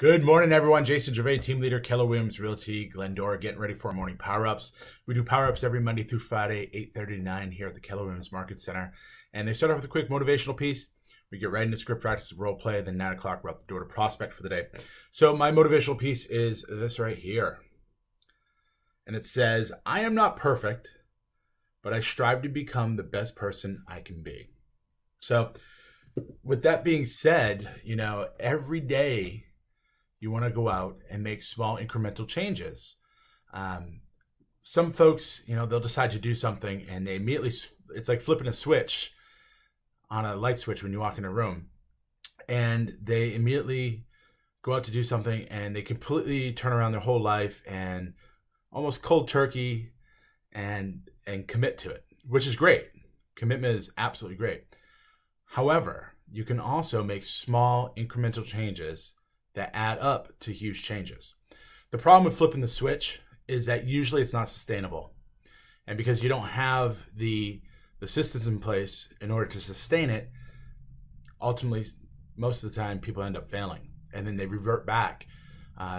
Good morning, everyone. Jason Gervais, team leader, Keller Williams Realty, Glendora, getting ready for our morning power-ups. We do power-ups every Monday through Friday, 8:30 to 9 here at the Keller Williams Market Center. And they start off with a quick motivational piece. We get right into script practice, role play, then 9 o'clock, we're out the door to prospect for the day. So my motivational piece is this right here. And it says, I am not perfect, but I strive to become the best person I can be. So with that being said, you know, every day, you want to go out and make small incremental changes. Some folks, you know, they'll decide to do something and they immediately, it's like flipping a switch on a light switch when you walk in a room, and they immediately go out to do something and they completely turn around their whole life and almost cold turkey and commit to it, which is great. Commitment is absolutely great. However, you can also make small incremental changes that add up to huge changes. The problem with flipping the switch is that usually it's not sustainable. And because you don't have the systems in place in order to sustain it, ultimately, most of the time people end up failing. And then they revert back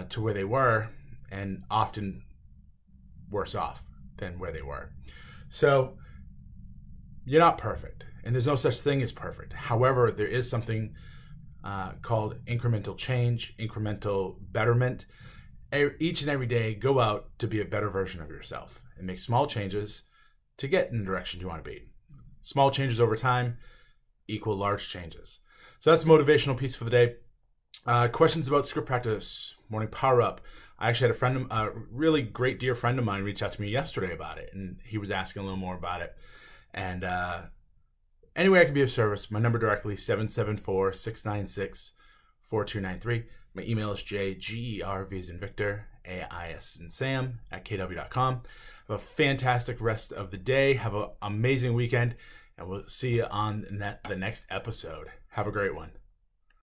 to where they were, and often worse off than where they were. So you're not perfect, and there's no such thing as perfect. However, there is something called incremental change, incremental betterment. Each and every day, go out to be a better version of yourself and make small changes to get in the direction you want to be. Small changes over time equal large changes. So that's the motivational piece for the day. Questions about script practice, morning power up. I actually had a friend, a really great dear friend of mine, reach out to me yesterday about it, and he was asking a little more about it. And any way I can be of service, my number directly is 774-696-4293. My email is jgervais@kw.com. Have a fantastic rest of the day. Have an amazing weekend, and we'll see you on the next episode. Have a great one.